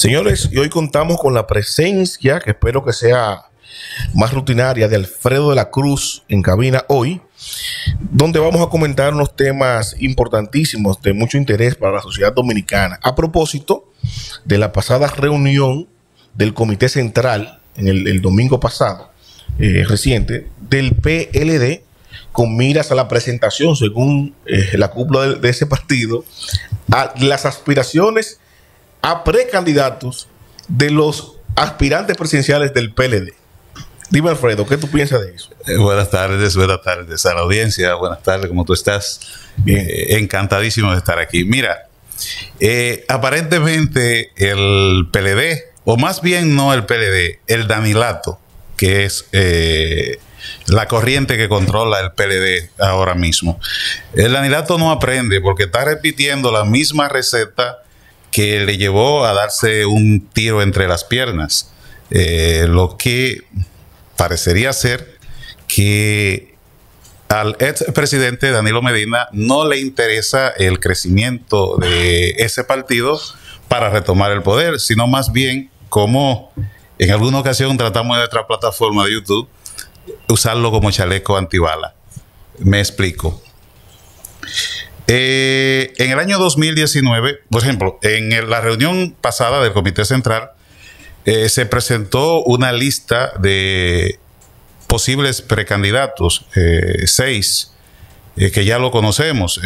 Señores, y hoy contamos con la presencia, que espero que sea más rutinaria, de Alfredo de la Cruz en cabina hoy, donde vamos a comentar unos temas importantísimos de mucho interés para la sociedad dominicana, a propósito de la pasada reunión del Comité Central en el domingo pasado, reciente, del PLD, con miras a la presentación, según la cúpula de ese partido, a las aspiraciones a precandidatos de los aspirantes presidenciales del PLD. Dime, Alfredo, ¿qué tú piensas de eso? Buenas tardes a la audiencia. Buenas tardes, ¿cómo tú estás? Bien. Encantadísimo de estar aquí. Mira, aparentemente el PLD, o más bien no el PLD, el Danilato, que es la corriente que controla el PLD ahora mismo. El Danilato no aprende porque está repitiendo la misma receta que le llevó a darse un tiro entre las piernas. Lo que parecería ser que al expresidente Danilo Medina no le interesa el crecimiento de ese partido para retomar el poder, sino más bien, como en alguna ocasión tratamos en nuestra plataforma de YouTube, usarlo como chaleco antibala. Me explico. En el año 2019, por ejemplo, en la reunión pasada del Comité Central, se presentó una lista de posibles precandidatos, 6, que ya lo conocemos,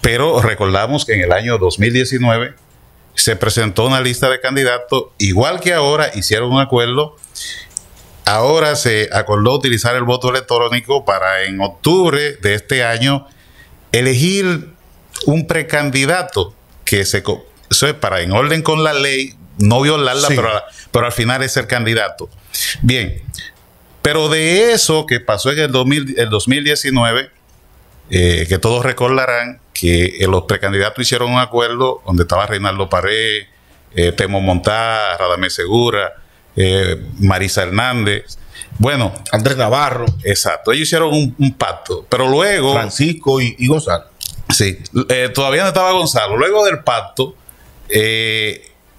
pero recordamos que en el año 2019 se presentó una lista de candidatos, igual que ahora hicieron un acuerdo. Ahora se acordó utilizar el voto electrónico para en octubre de este año elegir un precandidato que se para, en orden con la ley, no violarla, sí, pero al final es el candidato. Bien, pero de eso que pasó en el 2019, que todos recordarán que los precandidatos hicieron un acuerdo donde estaba Reinaldo Pared, Temo Montás, Radhamés Segura, Marisa Hernández, bueno, Andrés Navarro. Exacto, ellos hicieron un pacto, pero luego... Francisco y Gonzalo. Sí, todavía no estaba Gonzalo. Luego del pacto...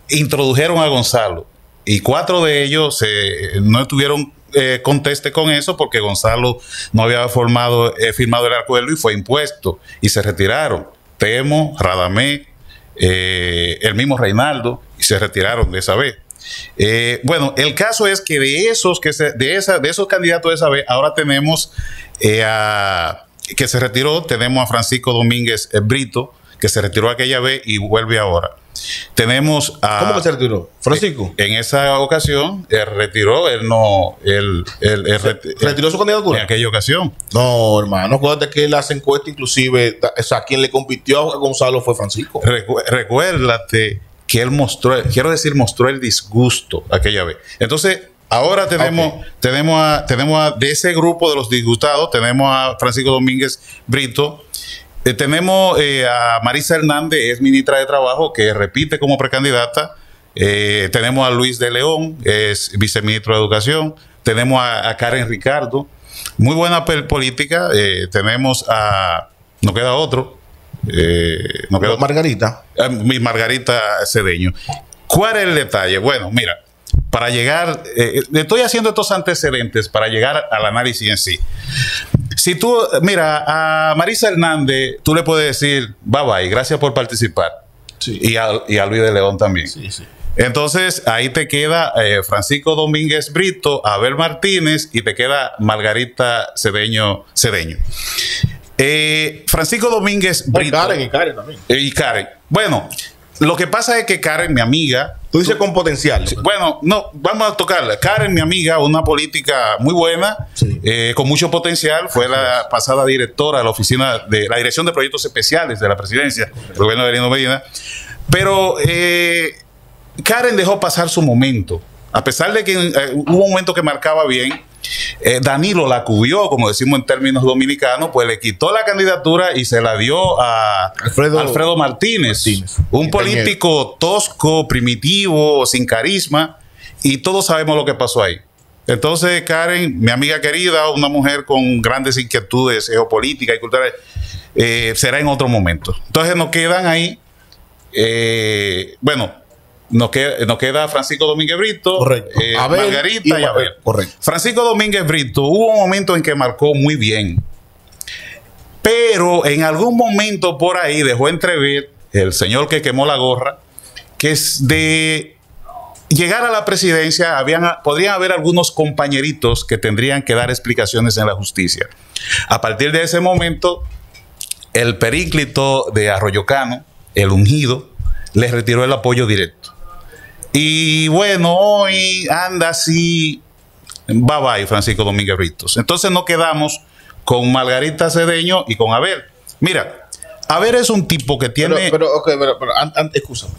introdujeron a Gonzalo y 4 de ellos no tuvieron conteste con eso porque Gonzalo no había firmado el acuerdo y fue impuesto y se retiraron. Temo, Radhamés, el mismo Reinaldo, y se retiraron de esa vez. Bueno, el caso es que de esos candidatos de esa vez, ahora tenemos que se retiró, tenemos a Francisco Domínguez Brito, que se retiró aquella vez y vuelve ahora. Tenemos a... ¿Cómo que se retiró? ¿Francisco? En esa ocasión, él retiró, él no... ¿Retiró su candidatura? En aquella ocasión. No, hermano, acuérdate que las encuestas, inclusive, o sea, quien le compitió a Gonzalo fue Francisco. Recuérdate que él mostró, quiero decir, mostró el disgusto aquella vez. Entonces, ahora tenemos, okay, tenemos de ese grupo de los disgustados, tenemos a Francisco Domínguez Brito. Tenemos a Marisa Hernández, es ministra de Trabajo, que repite como precandidata. Tenemos a Luis de León, es viceministro de Educación. Tenemos a Karen Ricardo, muy buena política. Tenemos a... no queda otro. No queda Margarita. Margarita Cedeño. ¿Cuál es el detalle? Bueno, mira, para llegar... estoy haciendo estos antecedentes para llegar al análisis en sí. Si tú, mira, a Marisa Hernández, tú le puedes decir, bye bye, gracias por participar. Sí. Y a Luis de León también. Sí, sí. Entonces, ahí te queda Francisco Domínguez Brito, Abel Martínez, y te queda Margarita Cedeño. Francisco Domínguez Brito. Karen y Karen también. Y Karen. Bueno, lo que pasa es que Karen, mi amiga... Tú dices con potencial. Bueno, no, vamos a tocarla. Karen, mi amiga, una política muy buena, sí, con mucho potencial. Fue la pasada directora de la oficina de la Dirección de Proyectos Especiales de la Presidencia, del gobierno de Danilo Medina. Pero Karen dejó pasar su momento. A pesar de que hubo un momento que marcaba bien, Danilo la cubrió, como decimos en términos dominicanos, pues le quitó la candidatura y se la dio a Alfredo Martínez, un político tosco, primitivo, sin carisma, y todos sabemos lo que pasó ahí. Entonces, Karen, mi amiga querida, una mujer con grandes inquietudes geopolíticas y culturales, será en otro momento. Entonces nos quedan ahí, bueno, Nos queda Francisco Domínguez Brito, Abel, Margarita y Abel. Correcto. Francisco Domínguez Brito, hubo un momento en que marcó muy bien, pero en algún momento por ahí dejó entrever el señor que quemó la gorra que es de llegar a la presidencia, podrían haber algunos compañeritos que tendrían que dar explicaciones en la justicia. A partir de ese momento, el períclito de Arroyocano, el ungido, les retiró el apoyo directo. Y bueno, hoy anda así, bye bye Francisco Domínguez Brito. Entonces nos quedamos con Margarita Cedeño y con Abel. Mira, Abel es un tipo que tiene... Pero, excúsame.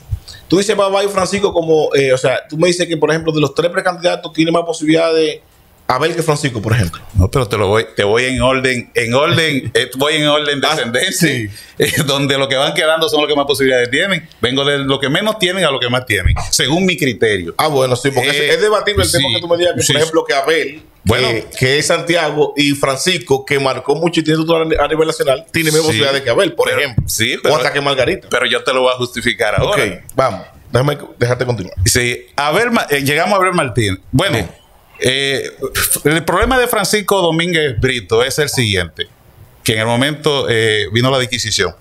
Tú dices bye bye Francisco como... o sea, tú me dices que, por ejemplo, de los tres precandidatos tiene más posibilidad de Abel que Francisco, por ejemplo. No, pero te voy en orden de ascendencia, sí. Donde lo que van quedando son los que más posibilidades tienen. Vengo de lo que menos tienen a lo que más tienen, según mi criterio. Ah, bueno, sí, porque es debatible el tema que tú me digas, que, por ejemplo, que Abel, que es Santiago, y Francisco, que marcó mucho y tiene todo a nivel nacional, tiene menos posibilidades que Abel, por ejemplo. Sí, pero, o hasta que Margarita. Pero yo te lo voy a justificar ahora. Ok, vamos, déjate continuar. Sí, Abel, llegamos a Abel Martínez. Bueno. Sí. El problema de Francisco Domínguez Brito es el siguiente, que en el momento vino la disquisición.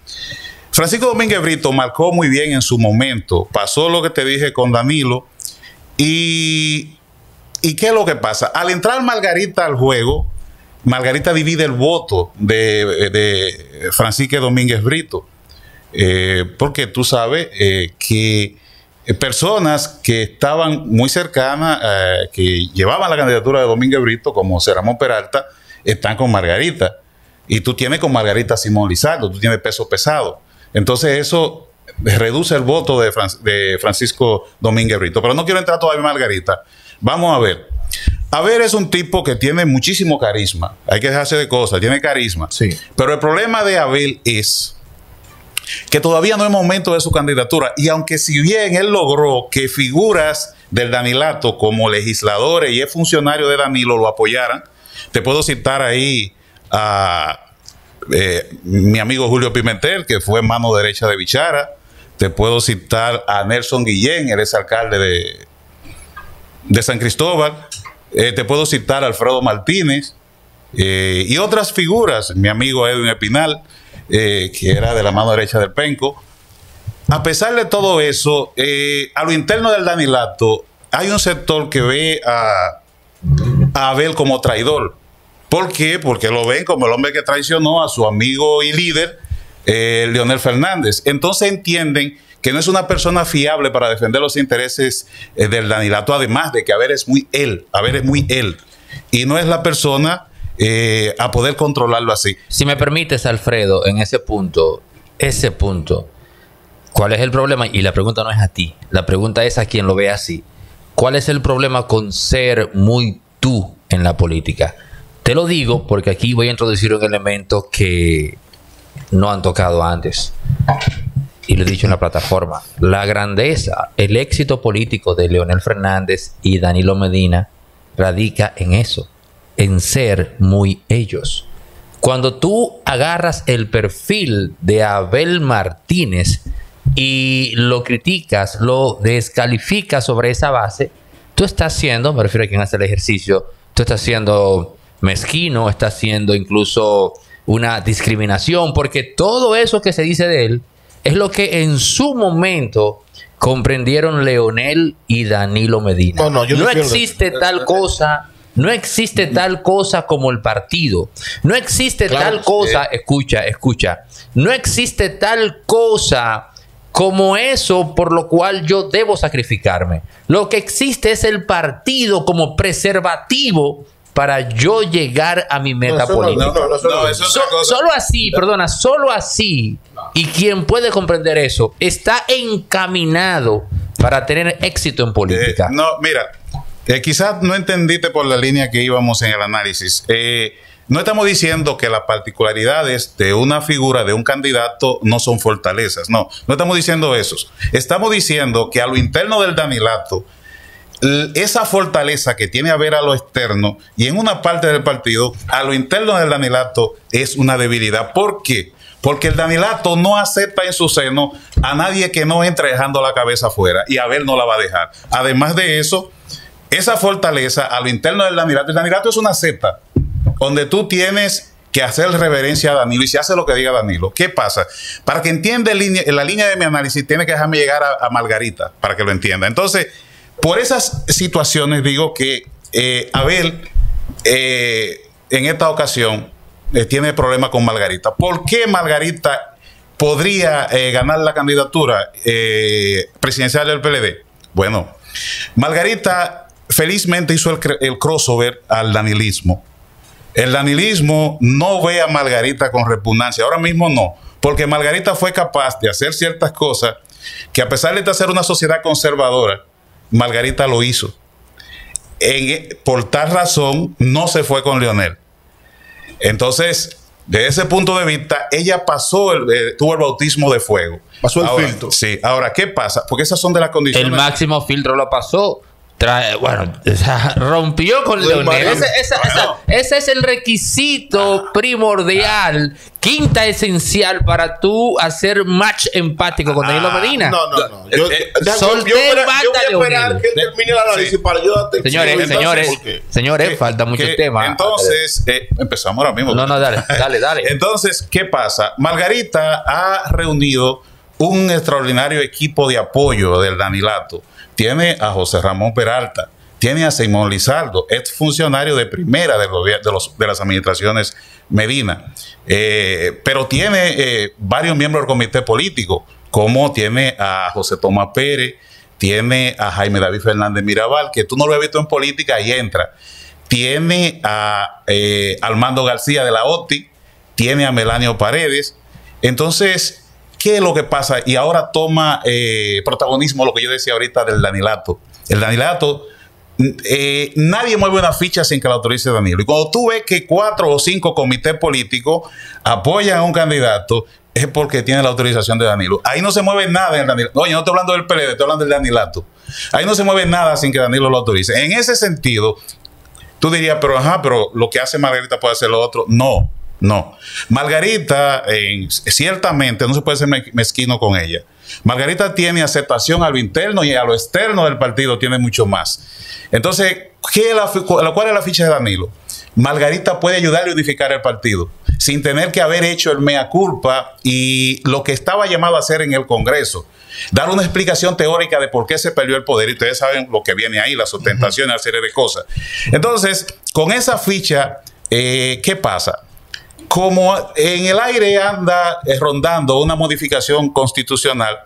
Francisco Domínguez Brito marcó muy bien en su momento, pasó lo que te dije con Danilo, y ¿qué es lo que pasa? Al entrar Margarita al juego, Margarita divide el voto de Francisco Domínguez Brito, porque tú sabes que personas que estaban muy cercanas, que llevaban la candidatura de Domínguez Brito, como Seramón Peralta, están con Margarita. Y tú tienes con Margarita Simón Lizardo, tú tienes peso pesado. Entonces eso reduce el voto de Francisco Domínguez Brito. Pero no quiero entrar todavía en Margarita. Vamos a ver. Abel es un tipo que tiene muchísimo carisma. Hay que dejarse de cosas, tiene carisma. Sí. Pero el problema de Abel es que todavía no es momento de su candidatura, y aunque si bien él logró que figuras del Danilato como legisladores y funcionarios de Danilo lo apoyaran, te puedo citar ahí a mi amigo Julio Pimentel, que fue mano derecha de Bichara, te puedo citar a Nelson Guillén, el exalcalde de San Cristóbal, te puedo citar a Alfredo Martínez y otras figuras, mi amigo Edwin Epinal, que era de la mano derecha del Penco. A pesar de todo eso, a lo interno del Danilato hay un sector que ve a Abel como traidor. ¿Por qué? Porque lo ven como el hombre que traicionó a su amigo y líder, Leonel Fernández. Entonces entienden que no es una persona fiable para defender los intereses del Danilato, además de que Abel es muy él, y no es la persona... a poder controlarlo así. Si me permites, Alfredo, en ese punto, ¿cuál es el problema? Y la pregunta no es a ti, la pregunta es a quien lo ve así. ¿Cuál es el problema con ser muy tú en la política? Te lo digo porque aquí voy a introducir un elemento que no han tocado antes. Y lo he dicho en la plataforma. La grandeza, el éxito político de Leonel Fernández y Danilo Medina radica en eso. En ser muy ellos. Cuando tú agarras el perfil de Abel Martínez y lo criticas, lo descalificas sobre esa base, tú estás siendo, me refiero a quien hace el ejercicio, tú estás siendo mezquino, estás siendo incluso una discriminación, porque todo eso que se dice de él es lo que en su momento comprendieron Leonel y Danilo Medina. No existe tal cosa... No existe tal cosa como el partido. No existe tal cosa, escucha. No existe tal cosa como eso por lo cual yo debo sacrificarme. Lo que existe es el partido como preservativo para yo llegar a mi meta política. Solo así, perdona, solo así. Y quien puede comprender eso está encaminado para tener éxito en política. Mira. Quizás no entendiste por la línea que íbamos en el análisis. No estamos diciendo que las particularidades de una figura, de un candidato, no son fortalezas. No estamos diciendo eso. Estamos diciendo que a lo interno del Danilato, esa fortaleza que tiene a ver a lo externo y en una parte del partido, a lo interno del Danilato es una debilidad. ¿Por qué? Porque el Danielato no acepta en su seno a nadie que no entre dejando la cabeza afuera. Y Abel no la va a dejar. Además de eso, esa fortaleza a lo interno del Danielato. El Danielato es una secta donde tú tienes que hacer reverencia a Danilo y se hace lo que diga Danilo. ¿Qué pasa? Para que entienda la línea de mi análisis, tiene que dejarme llegar a Margarita para que lo entienda. Entonces, por esas situaciones digo que Abel en esta ocasión tiene problemas con Margarita. ¿Por qué Margarita podría ganar la candidatura presidencial del PLD? Bueno, Margarita felizmente hizo el crossover al danilismo. El danilismo no ve a Margarita con repugnancia, ahora mismo no, porque Margarita fue capaz de hacer ciertas cosas que, a pesar de ser una sociedad conservadora, Margarita lo hizo. Por tal razón no se fue con Leonel. Entonces, desde ese punto de vista, ella pasó tuvo el bautismo de fuego. Pasó el filtro. Sí, ahora, ¿qué pasa? Porque esas son de las condiciones. El máximo filtro lo pasó. Bueno, o sea, rompió con Leonel. Ese es el requisito primordial, quinta esencial para tú hacer match empático con Danilo Medina. No. Yo voy a esperar que termine la análisis para ayudarte. Señores, falta mucho tema. Entonces, empezamos ahora mismo. No, dale. Entonces, ¿qué pasa? Margarita ha reunido un extraordinario equipo de apoyo del Danilato. Tiene a José Ramón Peralta, tiene a Simón Lizardo, ex funcionario de primera de las administraciones Medina, pero tiene varios miembros del comité político, como tiene a José Tomás Pérez, tiene a Jaime David Fernández Mirabal, que tú no lo has visto en política y entra, tiene a Armando García de la OTI, tiene a Melanio Paredes. Entonces, ¿qué es lo que pasa? Y ahora toma protagonismo lo que yo decía ahorita del Danilato. El Danilato, nadie mueve una ficha sin que la autorice Danilo. Y cuando tú ves que 4 o 5 comités políticos apoyan a un candidato, es porque tiene la autorización de Danilo. Ahí no se mueve nada en el Danilato. Oye, no estoy hablando del PLD, estoy hablando del Danilato. Ahí no se mueve nada sin que Danilo lo autorice. En ese sentido, tú dirías, pero lo que hace Margarita puede hacer lo otro. No. No, Margarita ciertamente no se puede ser mezquino con ella. Margarita tiene aceptación a lo interno y a lo externo del partido tiene mucho más. Entonces, ¿cuál es la ficha de Danilo? Margarita puede ayudar a unificar el partido sin tener que haber hecho el mea culpa y lo que estaba llamado a hacer en el Congreso, dar una explicación teórica de por qué se perdió el poder. Y ustedes saben lo que viene ahí, las ostentaciones, la serie de cosas. Entonces, con esa ficha, ¿qué pasa? Como en el aire anda rondando una modificación constitucional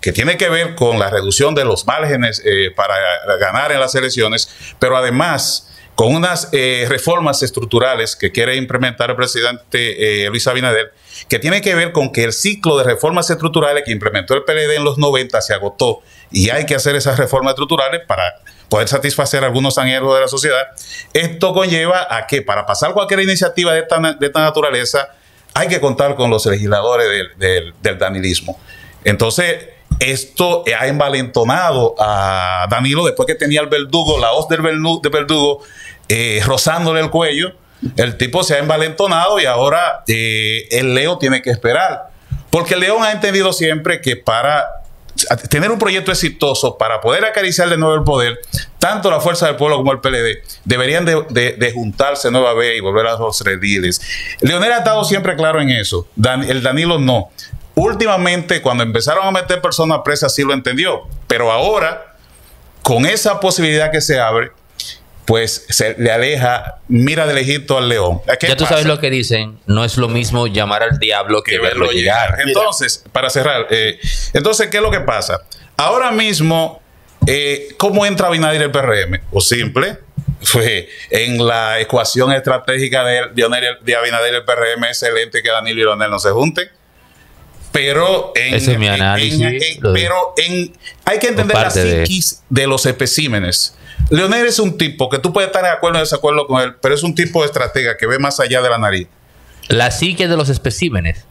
que tiene que ver con la reducción de los márgenes para ganar en las elecciones, pero además con unas reformas estructurales que quiere implementar el presidente Luis Abinader, que tiene que ver con que el ciclo de reformas estructurales que implementó el PLD en los 90 se agotó y hay que hacer esas reformas estructurales para poder satisfacer algunos anhelos de la sociedad. Esto conlleva a que para pasar cualquier iniciativa de esta naturaleza hay que contar con los legisladores del danilismo. Entonces, esto ha envalentonado a Danilo después que tenía el verdugo, la hoz del verdugo rozándole el cuello. El tipo se ha envalentonado y ahora el Leo tiene que esperar. Porque el León ha entendido siempre que para tener un proyecto exitoso, para poder acariciar de nuevo el poder, tanto la Fuerza del Pueblo como el PLD deberían de juntarse nueva vez y volver a los rediles. Leonel ha estado siempre claro en eso, el Danilo no. Últimamente, cuando empezaron a meter personas presas, sí lo entendió, pero ahora, con esa posibilidad que se abre, pues se le aleja, mira de lejito al león. Ya tú sabes lo que dicen, no es lo mismo llamar al diablo que verlo llegar. Entonces, para cerrar, entonces, ¿qué es lo que pasa? Ahora mismo, ¿cómo entra Abinader el PRM? O simple, fue en la ecuación estratégica de Abinader el PRM, excelente que Danilo y Leonel no se junten. Pero hay que entender la psiquis de los especímenes. Leonel es un tipo que tú puedes estar de acuerdo o desacuerdo con él, pero es un tipo de estratega que ve más allá de la nariz. La psique de los especímenes.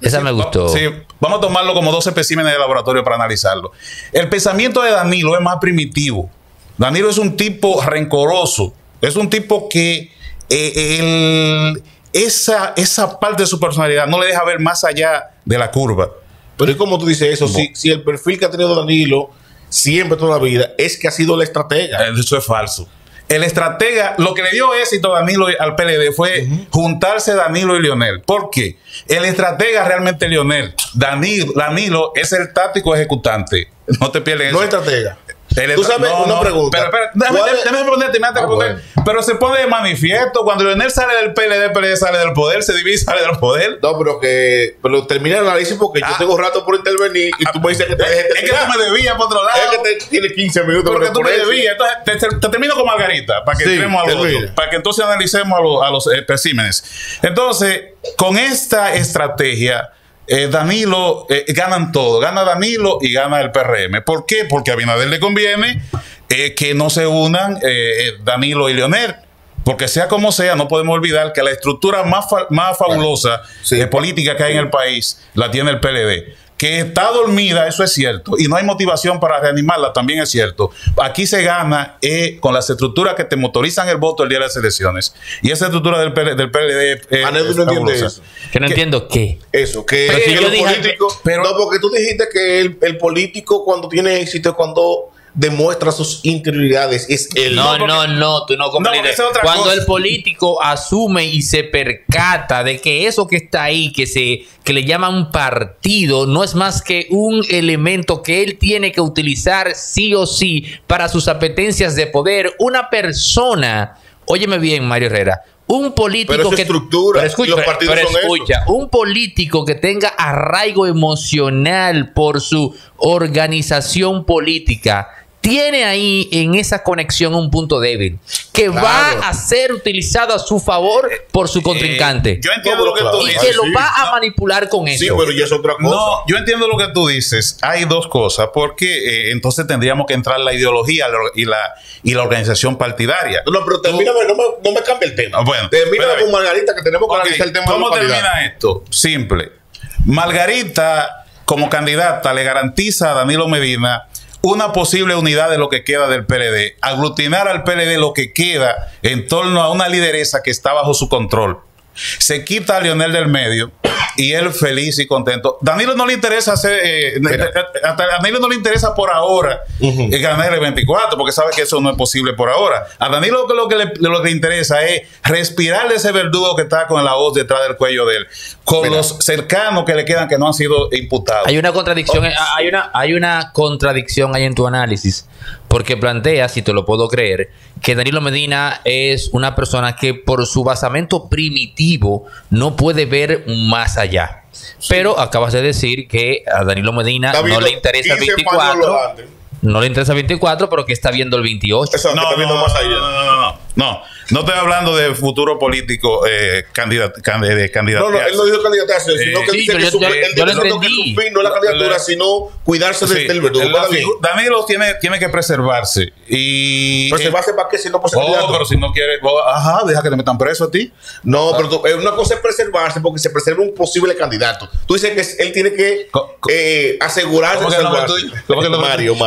Esa sí, me gustó. Sí, vamos a tomarlo como 2 especímenes de laboratorio para analizarlo. El pensamiento de Danilo es más primitivo. Danilo es un tipo rencoroso. Es un tipo que esa parte de su personalidad no le deja ver más allá de la curva. Pero es como tú dices eso, no. si el perfil que ha tenido Danilo siempre toda la vida es que ha sido el estratega. Eso es falso. El estratega, lo que le dio éxito a Danilo al PLD fue juntarse Danilo y Leonel. ¿Por qué? El estratega realmente es Leonel. Danilo es el táctico ejecutante. No te pierdes eso. No es estratega. Tú sabes, una pregunta. Déjame responderte, Pero se pone de manifiesto cuando Leonel sale del PLD, PLD sale del poder, se divide, sale del poder. No, pero termina el análisis porque yo tengo rato por intervenir y tú me dices que te dejes. Es que tú me debías por otro lado. Es que tiene 15 minutos. Porque tú me debías. Entonces, te termino con Margarita para que entremos a los, para que entonces analicemos a los especímenes. Entonces, con esta estrategia, Danilo, ganan todo, gana Danilo y gana el PRM. ¿Por qué? Porque a Abinader le conviene que no se unan Danilo y Leonel, porque sea como sea, no podemos olvidar que la estructura más fabulosa política que hay en el país la tiene el PLD, que está dormida, eso es cierto, y no hay motivación para reanimarla, también es cierto. Aquí se gana con las estructuras que te motorizan el voto el día de las elecciones. Y esa estructura del PLD, es no entiendo eso. Que no entiendo qué. Eso, que el político... no, porque tú dijiste que el político cuando tiene éxito es cuando demuestra sus interioridades. Es el... No, tú no comprendes. No, cuando el político asume y se percata de que eso que está ahí, que le llaman partido, no es más que un elemento que él tiene que utilizar sí o sí para sus apetencias de poder. Una persona, óyeme bien, Mario Herrera, un político pero que estructura, escucha, un político que tenga arraigo emocional por su organización política, tiene ahí en esa conexión un punto débil que va a ser utilizado a su favor por su contrincante. Yo entiendo lo que tú dices. Y que lo va a manipular con eso. Sí, pero ya es otra cosa. No, yo entiendo lo que tú dices. Hay dos cosas, porque entonces tendríamos que entrar la ideología y la organización partidaria. No, pero termíname, no me cambie el tema. Bueno, termíname con Margarita, que tenemos que analizar el tema. ¿Cómo termina esto? Simple. Margarita, como candidata, le garantiza a Danilo Medina una posible unidad de lo que queda del PLD, aglutinar al PLD lo que queda en torno a una lideresa que está bajo su control. Se quita a Leonel del medio y él feliz y contento. Danilo no le interesa hacer, a Danilo no le interesa por ahora ganar el 24, porque sabe que eso no es posible por ahora. A Danilo lo que le interesa es respirarle ese verdugo que está con la hoz detrás del cuello de él, con los cercanos que le quedan que no han sido imputados. Hay una contradicción, hay una contradicción ahí en tu análisis, porque planteas, si te lo puedo creer, que Danilo Medina es una persona que por su basamento primitivo no puede ver más allá. Pero acabas de decir que a Danilo Medina no le interesa el 24. No le interesa el 24, pero que está viendo el 28. Eso, no, viendo más allá. No estoy hablando de futuro político candidato. No, él no dijo candidatearse, sino que dice que su fin no es la candidatura, sino cuidarse del verdugo. Danilo tiene que preservarse. Y ¿preservarse para qué? Si no puede ser candidato. Pero si no quiere, deja que te metan preso a ti. No, pero una cosa es preservarse porque se preserva un posible candidato. Tú dices que él tiene que asegurarse.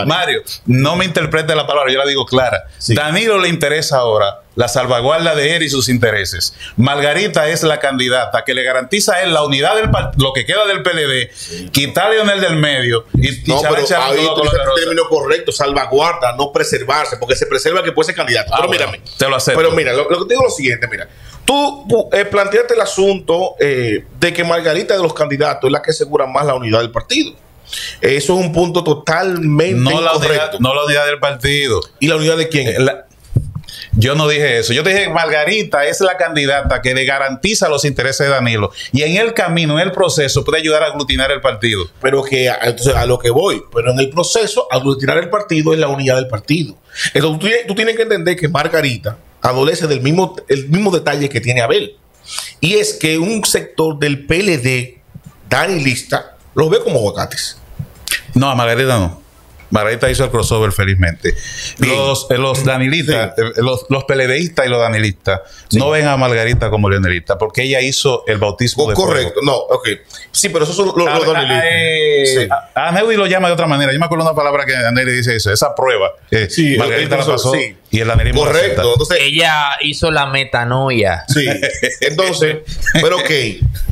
Mario, no me interprete la palabra, yo la digo clara. Danilo le interesa ahora la salvaguarda de él y sus intereses. Margarita es la candidata que le garantiza a él la unidad del lo que queda del PLD, quitar a Leonel del medio y término correcto, salvaguarda, no preservarse, porque se preserva que puede ser candidato. Mírame, te lo acepto. Pero mira, lo que te digo es lo siguiente, mira, tú planteaste el asunto de que Margarita de los candidatos es la que asegura más la unidad del partido. Eso es un punto totalmente incorrecto. No la unidad del partido. ¿Y la unidad de quién? Yo no dije eso. Yo dije que Margarita es la candidata que le garantiza los intereses de Danilo. Y en el camino, en el proceso, puede ayudar a aglutinar el partido. Pero que, entonces, a lo que voy. Pero en el proceso, aglutinar el partido es la unidad del partido. Entonces, tú tienes que entender que Margarita adolece del mismo detalle que tiene Abel. Y es que un sector del PLD danilista los ve como aguacates. No, a Margarita no. Margarita hizo el crossover felizmente. Los danilitas, sí, los PLDistas y los danilistas, sí, no ven a Margarita como leonelista, porque ella hizo el bautismo de fuego. Correcto, no, ok. Sí, pero esos son los danilistas. Sí. A Nelly lo llama de otra manera. Yo me acuerdo una palabra que Nelly dice eso, esa prueba. Sí, Margarita la pasó, sí, y el danilismo. Correcto. Entonces, ella hizo la metanoia. Sí, entonces, pero ok.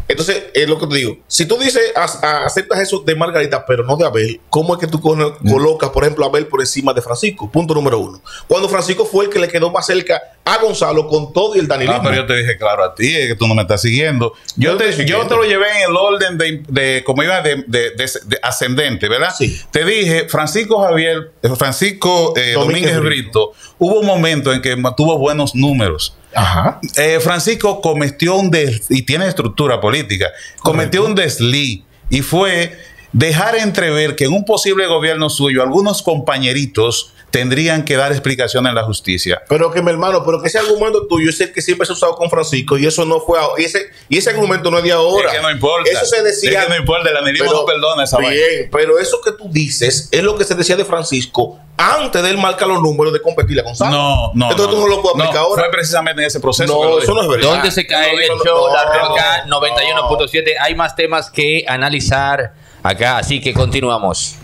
Entonces, es lo que te digo. Si tú dices, aceptas eso de Margarita, pero no de Abel, ¿cómo es que tú colocas, por ejemplo, a Abel por encima de Francisco? Punto número uno. Cuando Francisco fue el que le quedó más cerca a Gonzalo con todo y el danilismo. Ah, pero yo te dije claro a ti, es que tú no me estás siguiendo. Yo te lo llevé en el orden de ascendente, ¿verdad? Sí. Te dije, Francisco Domínguez Brito, hubo un momento en que tuvo buenos números. Ajá. Francisco cometió un desliz, y tiene estructura política, cometió un desliz, y fue dejar entrever que en un posible gobierno suyo algunos compañeritos tendrían que dar explicación en la justicia. Pero que, mi hermano, pero que ese argumento tuyo es el que siempre se ha usado con Francisco, y eso no fue ahora, y ese argumento no es de ahora. Es que no importa. Eso se decía. Es que no importa, el analismo no perdona esa vaina. Pero eso que tú dices es lo que se decía de Francisco antes de él marcar los números de competir a Gonzalo. No, no. Entonces tú no lo puedes aplicar ahora. Fue precisamente en ese proceso. No, eso no es verdad. ¿Dónde se cae el show? La Roca 91.7. Hay más temas que analizar acá, así que continuamos.